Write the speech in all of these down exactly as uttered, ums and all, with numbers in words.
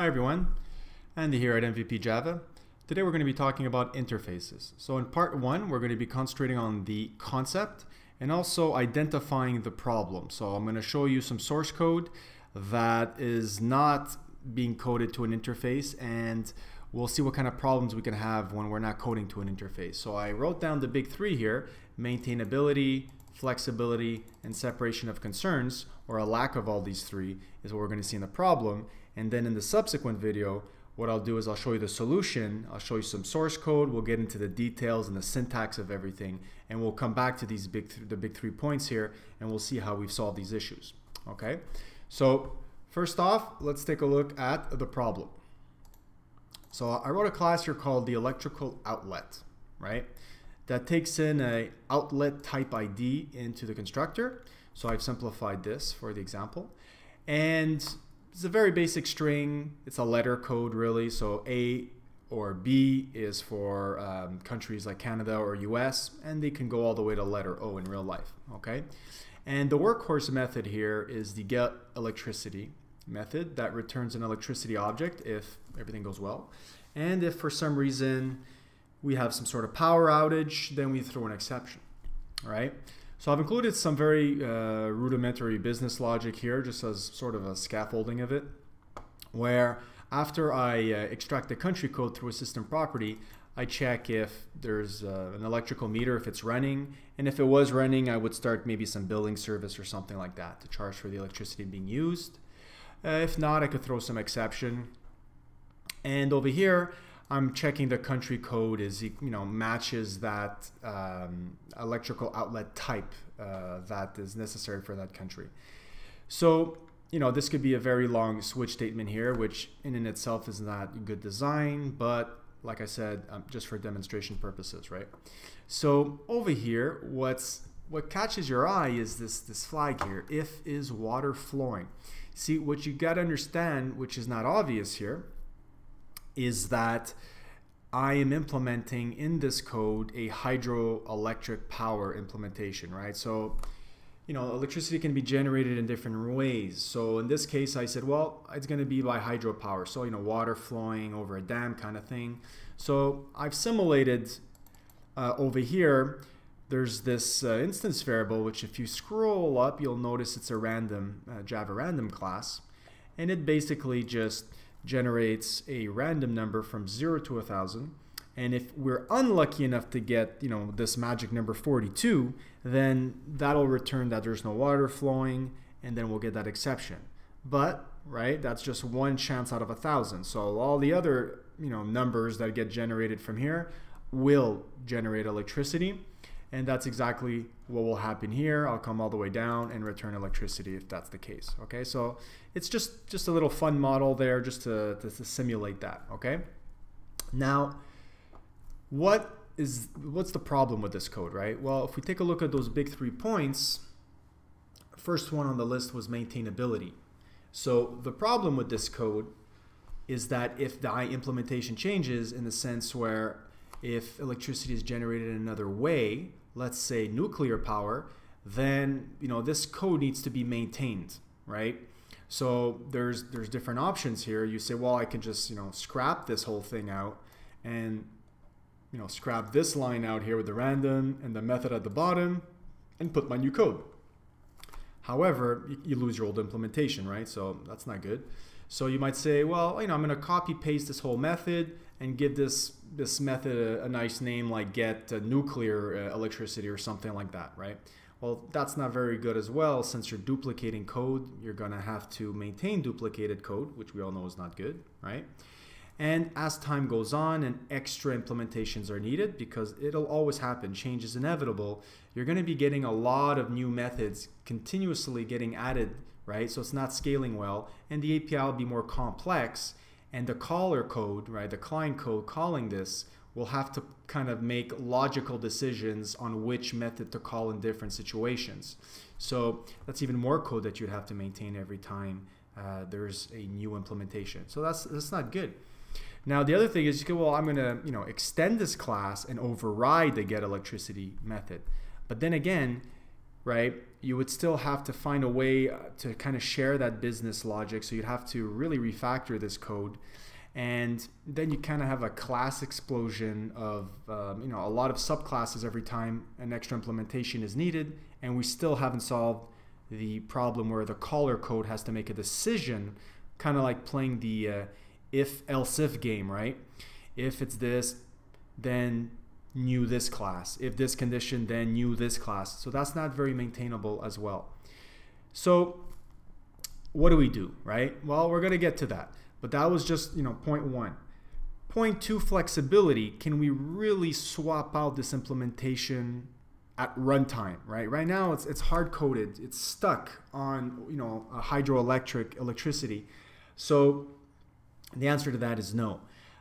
Hi everyone, Andy here at M V P Java. Today we're going to be talking about interfaces. So in part one, we're going to be concentrating on the concept and also identifying the problem. So I'm going to show you some source code that is not being coded to an interface, and we'll see what kind of problems we can have when we're not coding to an interface. So I wrote down the big three here: maintainability, flexibility, and separation of concerns, or a lack of all these three, is what we're going to see in the problem. And then in the subsequent video, what I'll do is I'll show you the solution, I'll show you some source code, we'll get into the details and the syntax of everything, and we'll come back to these big th the big three points here, and we'll see how we've solved these issues. Okay, so first off, let's take a look at the problem. So I wrote a class here called the electrical outlet, right? That takes in a outlet type I D into the constructor. So I've simplified this for the example. And it's a very basic string. It's a letter code really. So A or B is for um, countries like Canada or U S, and they can go all the way to letter O in real life, okay? And the workhorse method here is the get electricity method that returns an electricity object if everything goes well. And if for some reason we have some sort of power outage, then we throw an exception, all right? So I've included some very uh, rudimentary business logic here, just as sort of a scaffolding of it, where after I uh, extract the country code through a system property, I check if there's uh, an electrical meter, if it's running, and if it was running, I would start maybe some billing service or something like that to charge for the electricity being used. Uh, if not, I could throw some exception. And over here, I'm checking the country code is, you know, matches that um, electrical outlet type uh, that is necessary for that country. So, you know, this could be a very long switch statement here, which in and itself is not good design, but like I said, um, just for demonstration purposes, right? So over here, what's what catches your eye is this, this flag here, if is water flowing. See, what you gotta understand, which is not obvious here, is that I am implementing in this code a hydroelectric power implementation, right? So, you know, electricity can be generated in different ways. So in this case, I said, well, it's going to be by hydropower. So, you know, water flowing over a dam kind of thing. So I've simulated uh, over here, there's this uh, instance variable, which if you scroll up, you'll notice it's a random uh, Java random class. And it basically just generates a random number from zero to a thousand, and if we're unlucky enough to get, you know, this magic number forty-two, then that'll return that there's no water flowing, and then we'll get that exception. But right, that's just one chance out of a thousand, so all the other, you know, numbers that get generated from here will generate electricity, and that's exactly what will happen here. I'll come all the way down and return electricity if that's the case, okay? So it's just, just a little fun model there just to, to, to simulate that, okay? Now, what is, what's the problem with this code, right? Well, if we take a look at those big three points, first one on the list was maintainability. So the problem with this code is that if the implementation changes in the sense where if electricity is generated in another way, let's say nuclear power, then, you know, this code needs to be maintained, right? So there's there's different options here. You say, well, I can just, you know, scrap this whole thing out and, you know, scrap this line out here with the random and the method at the bottom and put my new code. However, you lose your old implementation, right? So that's not good. So you might say, well, you know, I'm going to copy paste this whole method and give this this method a, a nice name like get uh, nuclear uh, electricity or something like that, right? Well, that's not very good as well, since you're duplicating code. You're gonna have to maintain duplicated code, which we all know is not good, right? And as time goes on and extra implementations are needed, because it'll always happen, change is inevitable, you're gonna be getting a lot of new methods continuously getting added, right? So it's not scaling well, and the A P I will be more complex, and the caller code, right, the client code calling this, will have to kind of make logical decisions on which method to call in different situations. So that's even more code that you'd have to maintain every time uh, there's a new implementation. So that's, that's not good. Now the other thing is, you go, well, I'm going to, you know, extend this class and override the get electricity method. But then again, right, you would still have to find a way to kind of share that business logic. So you'd have to really refactor this code. And then you kind of have a class explosion of um, you know, a lot of subclasses every time an extra implementation is needed, and we still haven't solved the problem where the caller code has to make a decision, kind of like playing the uh, if else if game, right? If it's this, then new this class. If this condition, then new this class. So that's not very maintainable as well. So what do we do, right? Well, we're going to get to that. But that was just, you know, point one. Point two, flexibility. Can we really swap out this implementation at runtime, right? Right now, it's, it's hard-coded. It's stuck on, you know, a hydroelectric electricity. So the answer to that is no.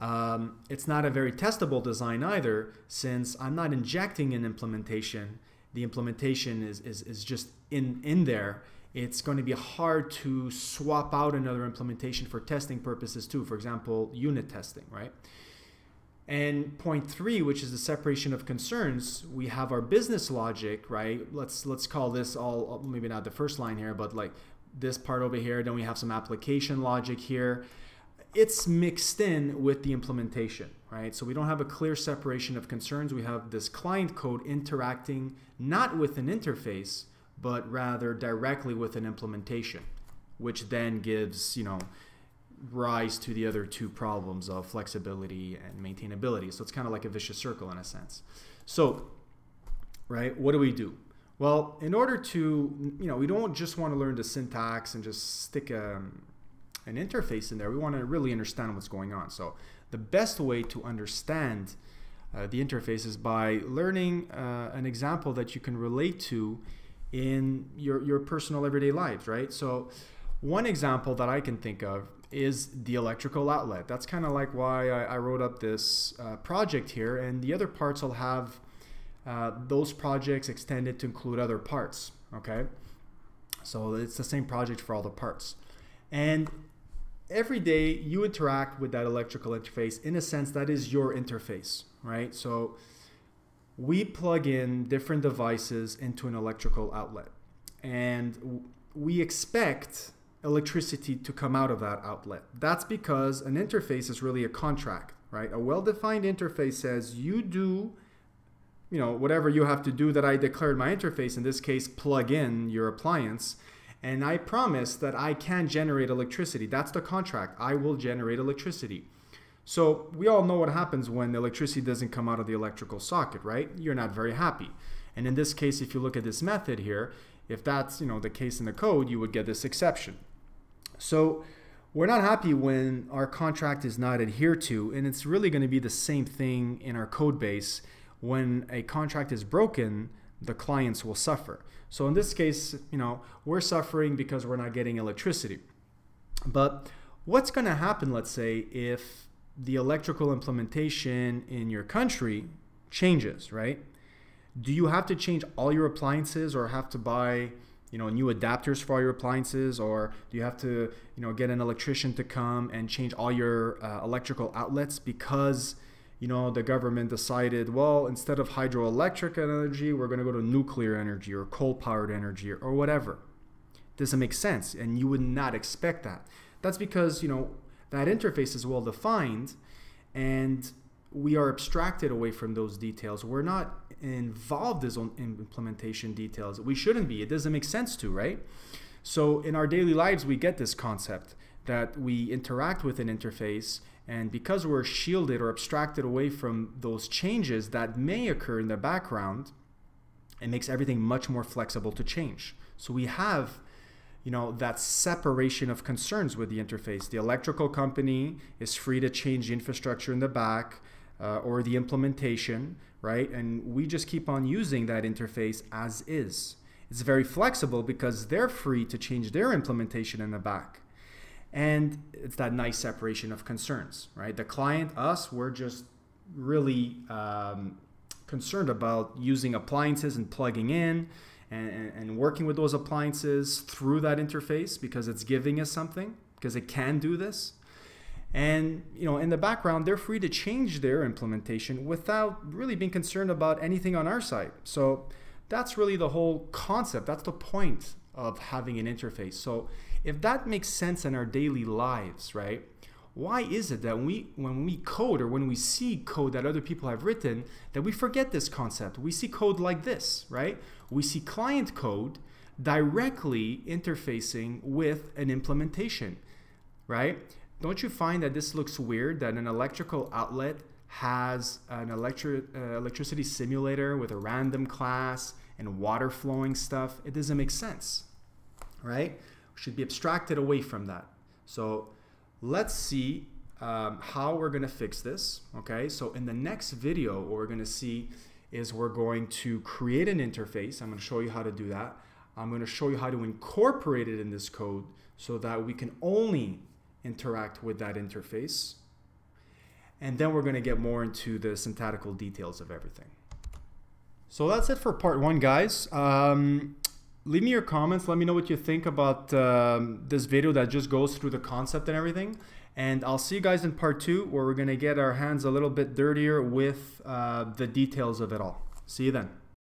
Um, it's not a very testable design either, since I'm not injecting an implementation. The implementation is, is, is just in, in there. It's going to be hard to swap out another implementation for testing purposes too, for example, unit testing, right? And point three, which is the separation of concerns, we have our business logic, right? Let's, let's call this all, maybe not the first line here, but like this part over here, then we have some application logic here. It's mixed in with the implementation, right? So we don't have a clear separation of concerns. We have this client code interacting not with an interface, but rather directly with an implementation, which then gives, you know, rise to the other two problems of flexibility and maintainability. So it's kind of like a vicious circle in a sense. So, right, what do we do? Well, in order to, you know, we don't just want to learn the syntax and just stick a, an interface in there. We want to really understand what's going on. So the best way to understand uh, the interface is by learning uh, an example that you can relate to in your, your personal everyday lives, right? So one example that I can think of is the electrical outlet. That's kind of like why I, I wrote up this uh, project here, and the other parts will have uh, those projects extended to include other parts, okay? So it's the same project for all the parts. And every day you interact with that electrical interface. In a sense, that is your interface, right? So we plug in different devices into an electrical outlet, and we expect electricity to come out of that outlet. That's because an interface is really a contract, right? A well-defined interface says you do, you know, whatever you have to do that I declared my interface, in this case, plug in your appliance, and I promise that I can generate electricity. That's the contract. I will generate electricity. So we all know what happens when electricity doesn't come out of the electrical socket, right? You're not very happy. And in this case, if you look at this method here, if that's, you know, the case in the code, you would get this exception. So we're not happy when our contract is not adhered to, and it's really going to be the same thing in our code base. When a contract is broken, the clients will suffer. So in this case, you know, we're suffering because we're not getting electricity. But what's going to happen, let's say, if the electrical implementation in your country changes, right? Do you have to change all your appliances, or have to buy, you know, new adapters for all your appliances, or do you have to, you know, get an electrician to come and change all your uh, electrical outlets because, you know, the government decided, well, instead of hydroelectric energy, we're going to go to nuclear energy or coal-powered energy or whatever? Doesn't make sense, and you would not expect that. That's because, you know, that interface is well defined, and we are abstracted away from those details. We're not involved in implementation details. We shouldn't be. It doesn't make sense to, right? So in our daily lives, we get this concept that we interact with an interface, and because we're shielded or abstracted away from those changes that may occur in the background, it makes everything much more flexible to change. So we have, you know, that separation of concerns with the interface. The electrical company is free to change the infrastructure in the back uh, or the implementation, right? And we just keep on using that interface as is. It's very flexible because they're free to change their implementation in the back. And it's that nice separation of concerns, right? The client, us, we're just really um, concerned about using appliances and plugging in, And, and working with those appliances through that interface because it's giving us something, because it can do this. And, you know, in the background, they're free to change their implementation without really being concerned about anything on our side. So That's really the whole concept. That's the point of having an interface. So if that makes sense in our daily lives, right? Why is it that when we, when we code or when we see code that other people have written, that we forget this concept? We see code like this, right? We see client code directly interfacing with an implementation, right? Don't you find that this looks weird, that an electrical outlet has an electric uh, electricity simulator with a random class and water flowing stuff? It doesn't make sense, right? We should be abstracted away from that. So let's see um, how we're going to fix this, okay? So in the next video, what we're going to see is we're going to create an interface. I'm going to show you how to do that. I'm going to show you how to incorporate it in this code so that we can only interact with that interface. And then we're going to get more into the syntactical details of everything. So that's it for part one, guys. Um, Leave me your comments. Let me know what you think about um, this video that just goes through the concept and everything. And I'll see you guys in part two, where we're going to get our hands a little bit dirtier with uh, the details of it all. See you then.